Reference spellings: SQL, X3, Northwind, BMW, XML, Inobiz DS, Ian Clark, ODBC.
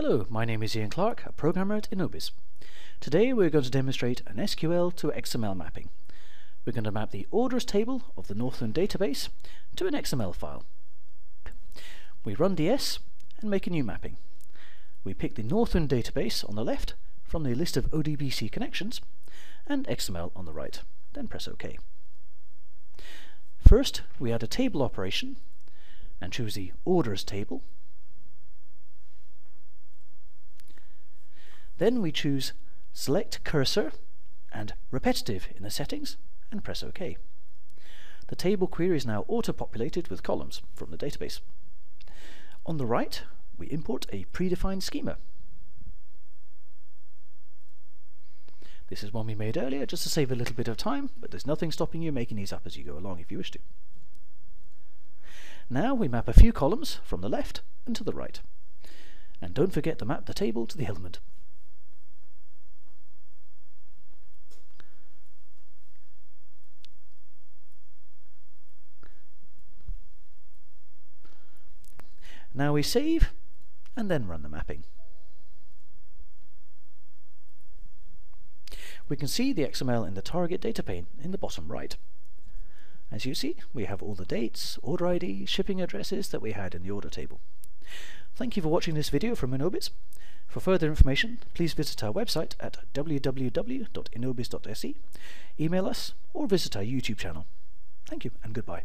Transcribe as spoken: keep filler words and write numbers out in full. Hello, my name is Ian Clark, a programmer at Inobiz. Today we're going to demonstrate an S Q L to X M L mapping. We're going to map the orders table of the Northwind database to an X M L file. We run D S and make a new mapping. We pick the Northwind database on the left from the list of O D B C connections and X M L on the right, then press OK. First, we add a table operation and choose the orders table. Then we choose select cursor and repetitive in the settings and press OK. The table query is now auto-populated with columns from the database. On the right, we import a predefined schema. This is one we made earlier just to save a little bit of time, but there's nothing stopping you making these up as you go along if you wish to. Now we map a few columns from the left and to the right. And don't forget to map the table to the element. Now we save and then run the mapping. We can see the X M L in the target data pane in the bottom right. As you see, we have all the dates, order I D, shipping addresses that we had in the order table. Thank you for watching this video from Inobiz. For further information, please visit our website at w w w dot inobiz dot s e, email us, or visit our YouTube channel. Thank you and goodbye.